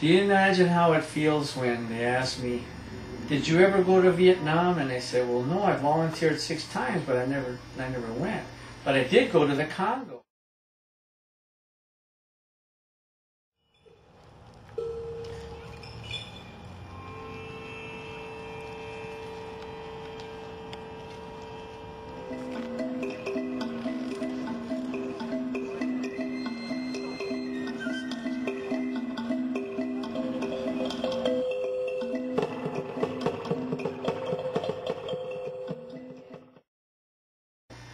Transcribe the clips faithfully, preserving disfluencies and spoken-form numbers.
Do you imagine how it feels when they ask me, did you ever go to Vietnam? And I say, well, no, I volunteered six times, but I never, I never went. But I did go to the Congo.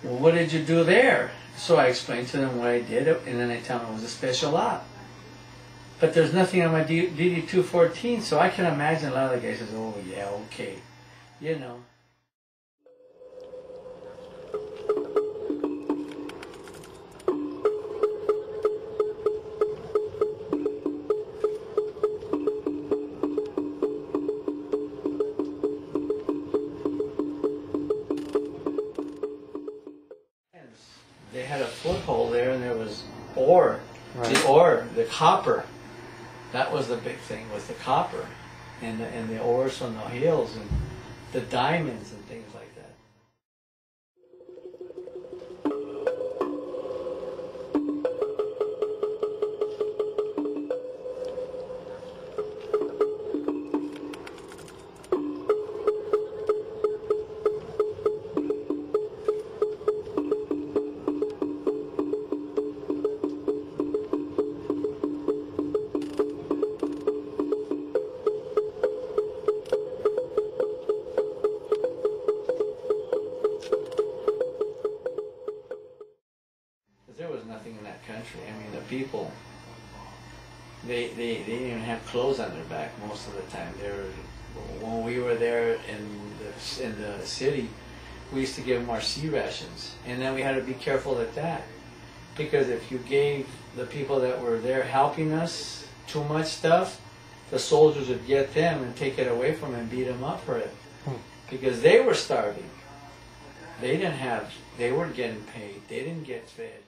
What did you do there? So I explained to them what I did, and then I tell them it was a special op. But there's nothing on my D D two fourteen, so I can imagine a lot of the guys says, oh yeah, okay, you know. They had a foothold there, and there was ore, right. The ore, the copper. That was the big thing, was the copper, and the, and the ores on the hills, and the diamonds and things like that. Nothing in that country. I mean, the people, they, they, they didn't even have clothes on their back most of the time. They were, when we were there in the, in the city, we used to give them our sea rations. And then we had to be careful at that. Because if you gave the people that were there helping us too much stuff, the soldiers would get them and take it away from them and beat them up for it. Because they were starving. They didn't have, they weren't getting paid. They didn't get fed.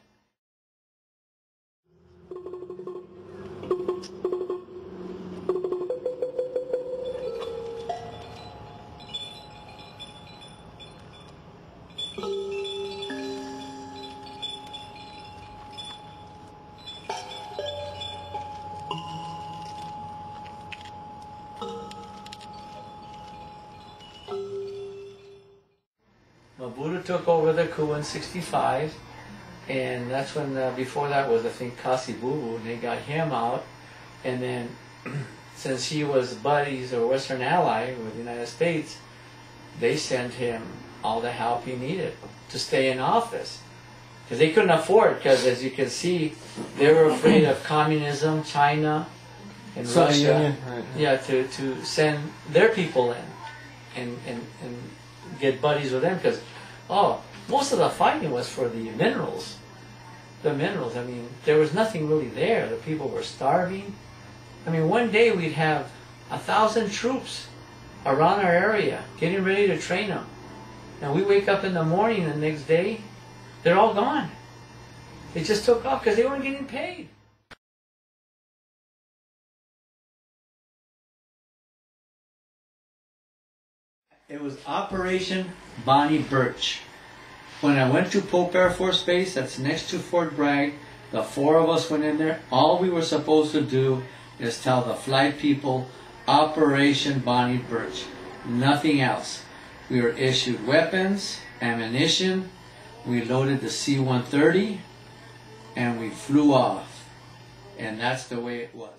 Buddha took over the coup in sixty-five, and that's when, uh, before that was, I think, Kasibubu, and they got him out, and then since he was buddies or Western ally with the United States, they sent him all the help he needed to stay in office, because they couldn't afford, because as you can see, they were afraid of communism, China, and so, Russia, yeah, yeah, right, yeah. yeah to, to send their people in, and, and, and get buddies with them, because oh, most of the fighting was for the minerals. The minerals, I mean, there was nothing really there. The people were starving. I mean, one day we'd have a thousand troops around our area, getting ready to train them. And we wake up in the morning the next day, they're all gone. They just took off because they weren't getting paid. It was Operation Bonnie Birch. When I went to Pope Air Force Base, that's next to Fort Bragg, the four of us went in there. All we were supposed to do is tell the flight people, Operation Bonnie Birch, nothing else. We were issued weapons, ammunition, we loaded the C one thirty, and we flew off. And that's the way it was.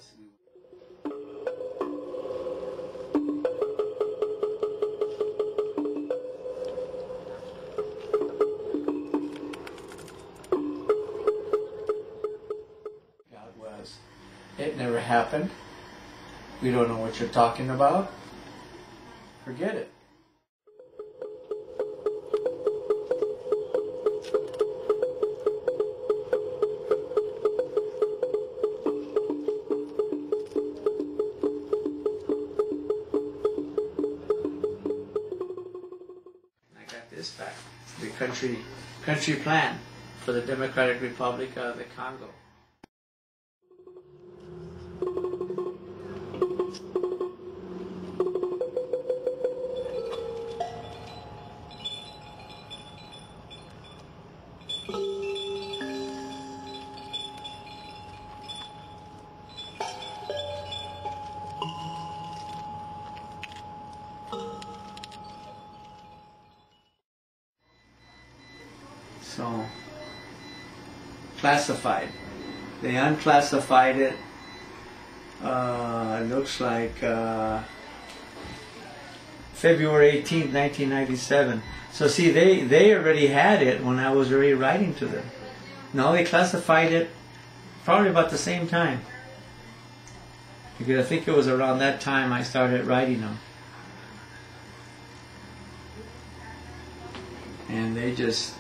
It never happened. We don't know what you're talking about. Forget it. I got this back. The country, country plan for the Democratic Republic of the Congo. classified. They unclassified it. Uh, it looks like uh, February eighteenth nineteen ninety-seven. So see, they, they already had it when I was already writing to them. No, they classified it probably about the same time. Because I think it was around that time I started writing them. And they just,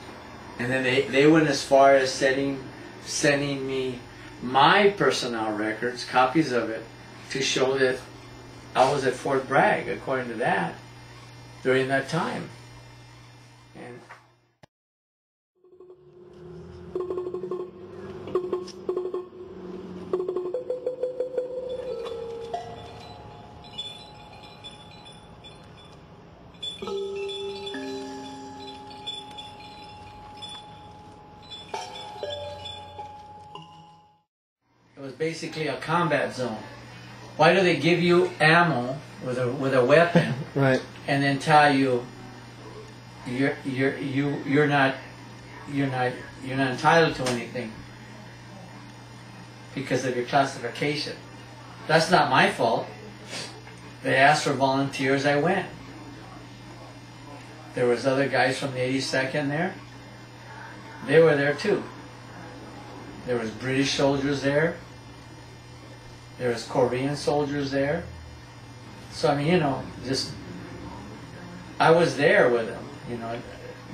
and then they, they went as far as setting, sending me my personnel records, copies of it, to show that I was at Fort Bragg, according to that, during that time. And it was basically a combat zone. Why do they give you ammo with a with a weapon, right, and then tell you you're you're you you're not you're not you're not entitled to anything because of your classification? That's not my fault. They asked for volunteers, I went. There was other guys from the eighty-second there. They were there too. There was British soldiers there. There was Korean soldiers there. So I mean, you know, just I was there with them. You know,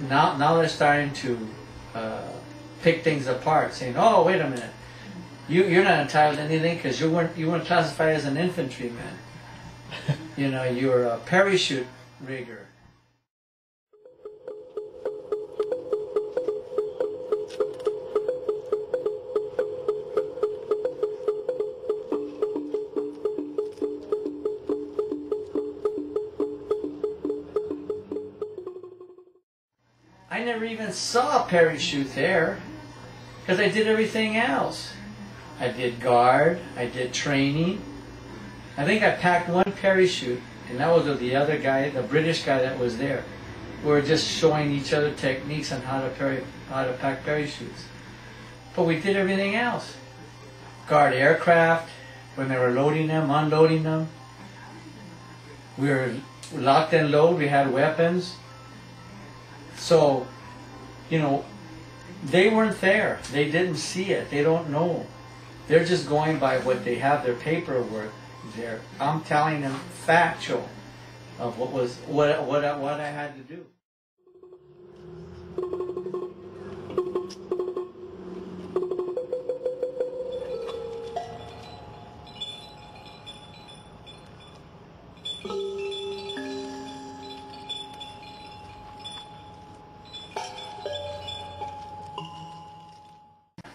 now now they're starting to uh, pick things apart, saying, "Oh, wait a minute, you you're not entitled to anything because you weren't you weren't classified as an infantryman. You know, you're a parachute rigger." I never even saw a parachute there because I did everything else. I did guard, I did training. I think I packed one parachute, and that was with the other guy, the British guy that was there. We were just showing each other techniques on how to, pari how to pack parachutes. But we did everything else. Guard aircraft, when they were loading them, unloading them. We were locked and load, we had weapons. So, you know, they weren't there. They didn't see it. They don't know. They're just going by what they have, their paperwork there. I'm telling them factual of what was what what what I had to do.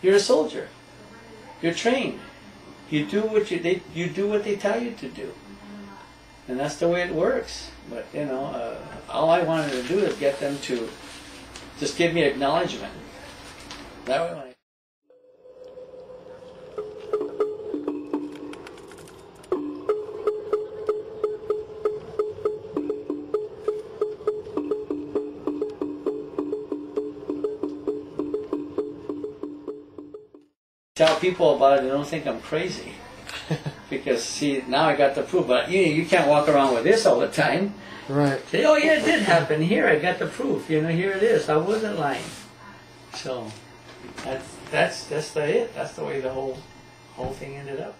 You're a soldier. You're trained. You do what you they, you do what they tell you to do, and that's the way it works. But you know, uh, all I wanted to do is get them to just give me acknowledgement. That way. Tell people about it, they don't think I'm crazy. Because, see, now I got the proof. But you know, you can't walk around with this all the time. Right. Say, oh, yeah, it did happen. Here, I got the proof. You know, here it is. I wasn't lying. So, that's, that's, that's the it. That's the way the whole, whole thing ended up.